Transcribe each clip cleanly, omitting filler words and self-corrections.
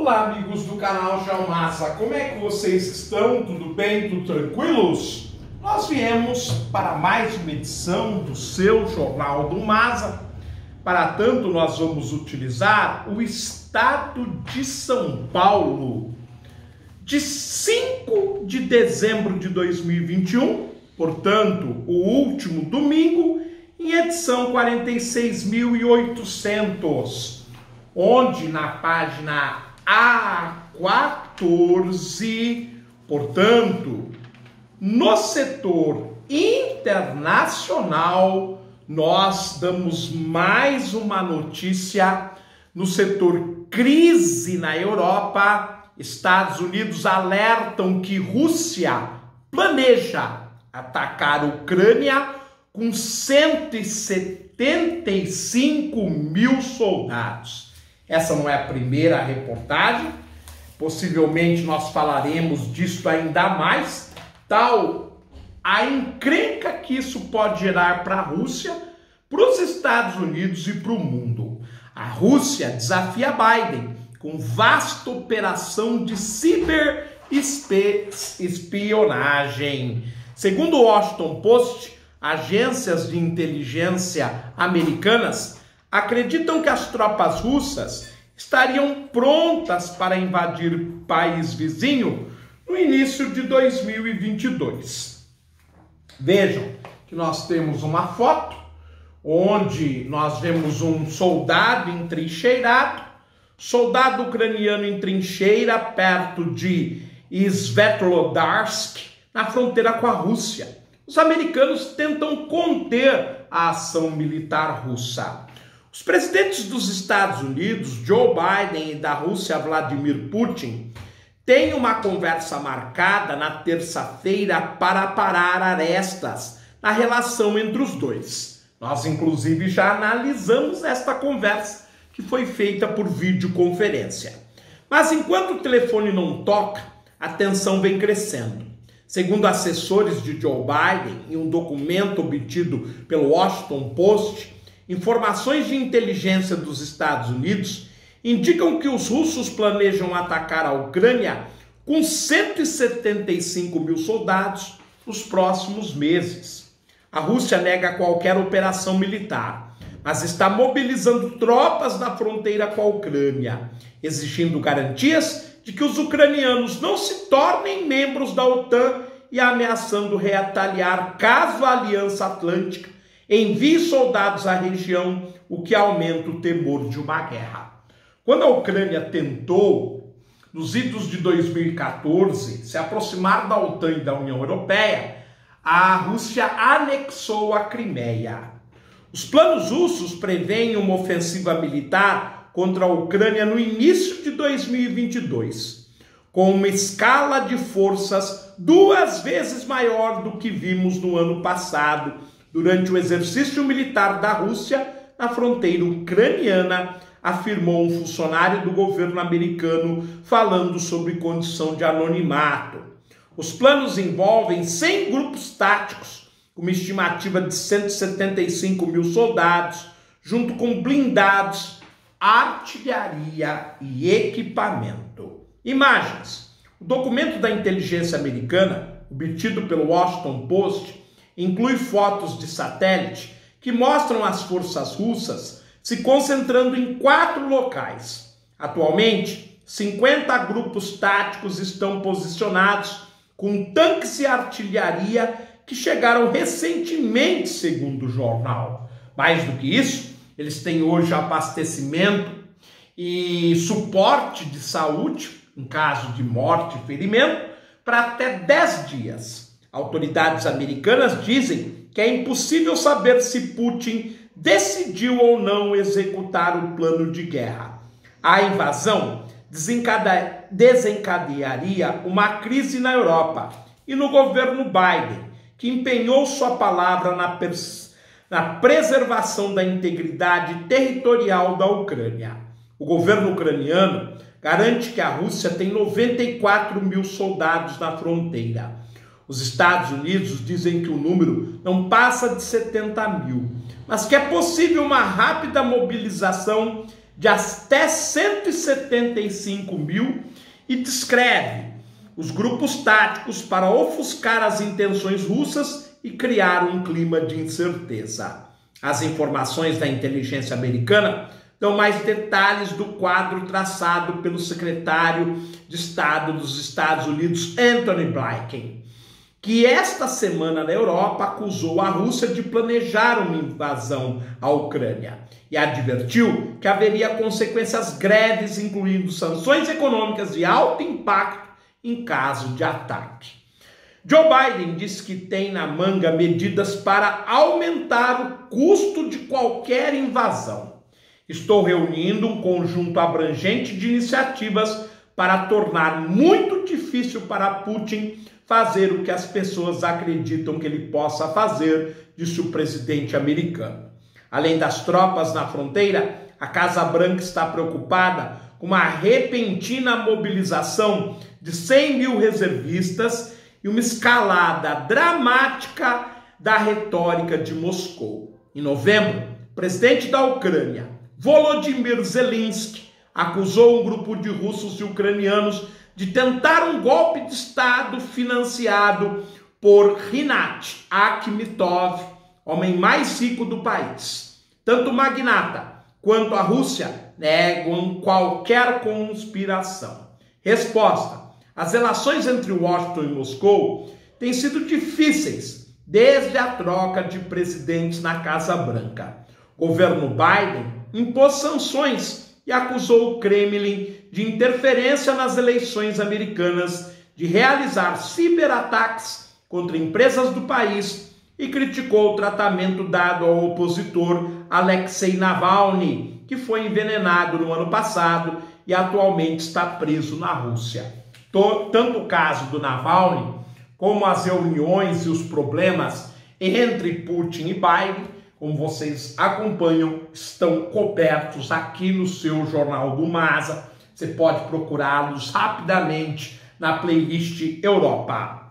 Olá, amigos do canal Geo Mazza, como é que vocês estão? Tudo bem? Tudo tranquilos? Nós viemos para mais uma edição do seu Jornal do Mazza. Para tanto, nós vamos utilizar o Estado de São Paulo de 5 de dezembro de 2021, portanto, o último domingo, em edição 46.800, onde na página A14, portanto, no setor internacional, nós damos mais uma notícia no setor crise na Europa. Estados Unidos alertam que Rússia planeja atacar a Ucrânia com 175 mil soldados. Essa não é a primeira reportagem, possivelmente nós falaremos disso ainda mais, tal a encrenca que isso pode gerar para a Rússia, para os Estados Unidos e para o mundo. A Rússia desafia Biden com vasta operação de ciberespionagem. Segundo o Washington Post, agências de inteligência americanas acreditam que as tropas russas estariam prontas para invadir o país vizinho no início de 2022. Vejam que nós temos uma foto onde nós vemos um soldado entrincheirado, soldado ucraniano em trincheira perto de Svetlodarsky, na fronteira com a Rússia. Os americanos tentam conter a ação militar russa. Os presidentes dos Estados Unidos, Joe Biden, e da Rússia, Vladimir Putin, têm uma conversa marcada na terça-feira para parar arestas na relação entre os dois. Nós, inclusive, já analisamos esta conversa que foi feita por videoconferência. Mas enquanto o telefone não toca, a tensão vem crescendo. Segundo assessores de Joe Biden, em um documento obtido pelo Washington Post, informações de inteligência dos Estados Unidos indicam que os russos planejam atacar a Ucrânia com 175 mil soldados nos próximos meses. A Rússia nega qualquer operação militar, mas está mobilizando tropas na fronteira com a Ucrânia, exigindo garantias de que os ucranianos não se tornem membros da OTAN e ameaçando retaliar caso a Aliança Atlântica envie soldados à região, o que aumenta o temor de uma guerra. Quando a Ucrânia tentou, nos idos de 2014, se aproximar da OTAN e da União Europeia, a Rússia anexou a Crimeia. Os planos russos preveem uma ofensiva militar contra a Ucrânia no início de 2022, com uma escala de forças 2 vezes maior do que vimos no ano passado, durante o exercício militar da Rússia na fronteira ucraniana, afirmou um funcionário do governo americano falando sobre condição de anonimato. Os planos envolvem 100 grupos táticos, com uma estimativa de 175 mil soldados, junto com blindados, artilharia e equipamento. Imagens. O documento da inteligência americana, obtido pelo Washington Post, inclui fotos de satélite que mostram as forças russas se concentrando em 4 locais. Atualmente, 50 grupos táticos estão posicionados com tanques e artilharia que chegaram recentemente, segundo o jornal. Mais do que isso, eles têm hoje abastecimento e suporte de saúde, em caso de morte e ferimento, para até 10 dias. Autoridades americanas dizem que é impossível saber se Putin decidiu ou não executar o plano de guerra. A invasão desencadearia uma crise na Europa e no governo Biden, que empenhou sua palavra na preservação da integridade territorial da Ucrânia. O governo ucraniano garante que a Rússia tem 94 mil soldados na fronteira. Os Estados Unidos dizem que o número não passa de 70 mil, mas que é possível uma rápida mobilização de até 175 mil e descreve os grupos táticos para ofuscar as intenções russas e criar um clima de incerteza. As informações da inteligência americana dão mais detalhes do quadro traçado pelo secretário de Estado dos Estados Unidos, Anthony Blinken, que esta semana na Europa acusou a Rússia de planejar uma invasão à Ucrânia e advertiu que haveria consequências greves, incluindo sanções econômicas de alto impacto em caso de ataque. Joe Biden disse que tem na manga medidas para aumentar o custo de qualquer invasão. Estou reunindo um conjunto abrangente de iniciativas para tornar muito difícil para Putin fazer o que as pessoas acreditam que ele possa fazer, disse o presidente americano. Além das tropas na fronteira, a Casa Branca está preocupada com uma repentina mobilização de 100 mil reservistas e uma escalada dramática da retórica de Moscou. Em novembro, o presidente da Ucrânia, Volodymyr Zelensky, acusou um grupo de russos e ucranianos de tentar um golpe de Estado financiado por Rinat Akhmetov, homem mais rico do país. Tanto o magnata quanto a Rússia negam qualquer conspiração. Resposta: as relações entre Washington e Moscou têm sido difíceis desde a troca de presidentes na Casa Branca. O governo Biden impôs sanções e acusou o Kremlin de interferência nas eleições americanas, de realizar ciberataques contra empresas do país e criticou o tratamento dado ao opositor Alexei Navalny, que foi envenenado no ano passado e atualmente está preso na Rússia. Tanto o caso do Navalny, como as reuniões e os problemas entre Putin e Biden, como vocês acompanham, estão cobertos aqui no seu Jornal do Mazza. Você pode procurá-los rapidamente na playlist Europa.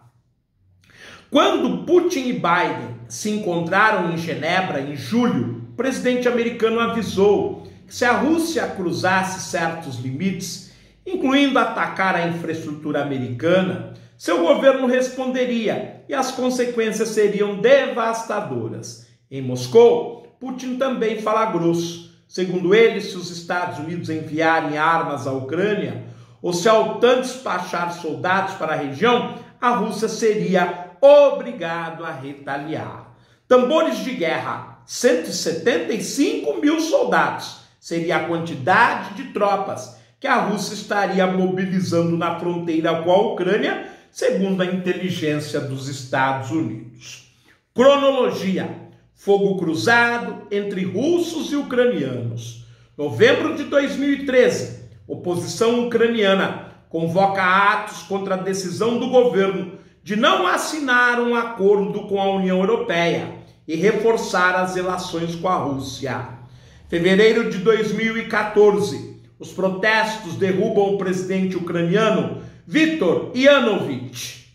Quando Putin e Biden se encontraram em Genebra em julho, o presidente americano avisou que se a Rússia cruzasse certos limites, incluindo atacar a infraestrutura americana, seu governo responderia e as consequências seriam devastadoras. Em Moscou, Putin também fala grosso. Segundo ele, se os Estados Unidos enviarem armas à Ucrânia ou se a OTAN despachar soldados para a região, a Rússia seria obrigada a retaliar. Tambores de guerra, 175 mil soldados seria a quantidade de tropas que a Rússia estaria mobilizando na fronteira com a Ucrânia, segundo a inteligência dos Estados Unidos. Cronologia: fogo cruzado entre russos e ucranianos. Novembro de 2013, oposição ucraniana convoca atos contra a decisão do governo de não assinar um acordo com a União Europeia e reforçar as relações com a Rússia. Fevereiro de 2014, os protestos derrubam o presidente ucraniano Viktor Yanukovych,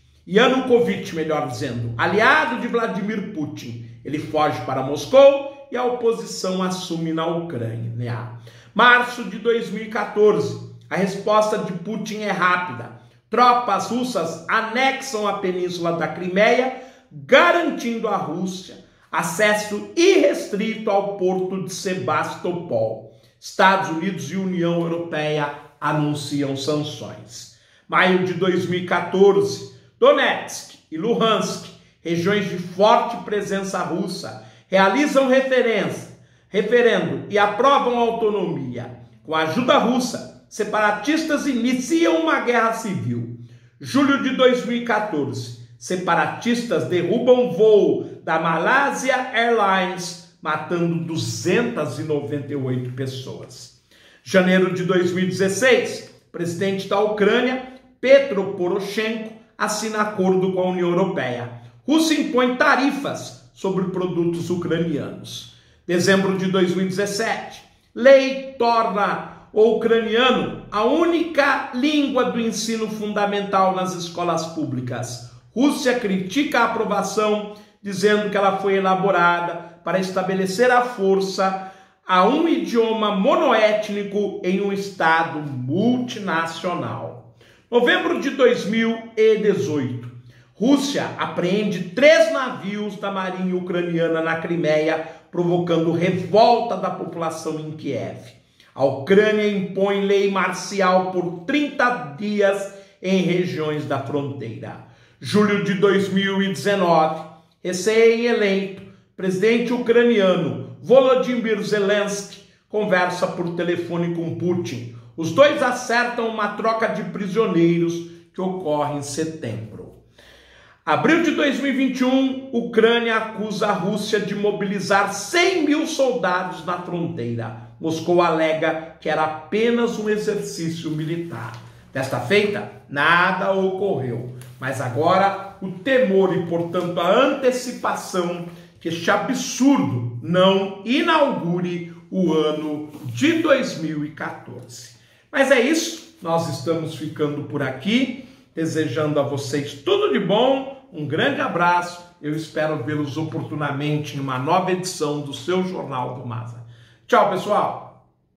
aliado de Vladimir Putin. Ele foge para Moscou e a oposição assume na Ucrânia. Março de 2014, a resposta de Putin é rápida. Tropas russas anexam a península da Crimeia, garantindo à Rússia acesso irrestrito ao porto de Sebastopol. Estados Unidos e União Europeia anunciam sanções. Maio de 2014, Donetsk e Luhansk, regiões de forte presença russa, realizam referendo e aprovam autonomia. Com a ajuda russa, separatistas iniciam uma guerra civil. Julho de 2014, separatistas derrubam voo da Malásia Airlines, matando 298 pessoas. Janeiro de 2016, presidente da Ucrânia, Petro Poroshenko, assina acordo com a União Europeia. Rússia impõe tarifas sobre produtos ucranianos. Dezembro de 2017, lei torna o ucraniano a única língua do ensino fundamental nas escolas públicas. Rússia critica a aprovação, dizendo que ela foi elaborada para estabelecer à força a um idioma monoétnico em um Estado multinacional. Novembro de 2018. Rússia apreende 3 navios da marinha ucraniana na Crimeia, provocando revolta da população em Kiev. A Ucrânia impõe lei marcial por 30 dias em regiões da fronteira. Julho de 2019, recém-eleito presidente ucraniano Volodymyr Zelensky conversa por telefone com Putin. Os dois acertam uma troca de prisioneiros que ocorre em setembro. Abril de 2021, Ucrânia acusa a Rússia de mobilizar 100 mil soldados na fronteira. Moscou alega que era apenas um exercício militar. Desta feita, nada ocorreu, mas agora o temor e, portanto, a antecipação que este absurdo não inaugure o ano de 2014. Mas é isso, nós estamos ficando por aqui, desejando a vocês tudo de bom, um grande abraço, eu espero vê-los oportunamente em uma nova edição do seu Jornal do Mazza. Tchau, pessoal!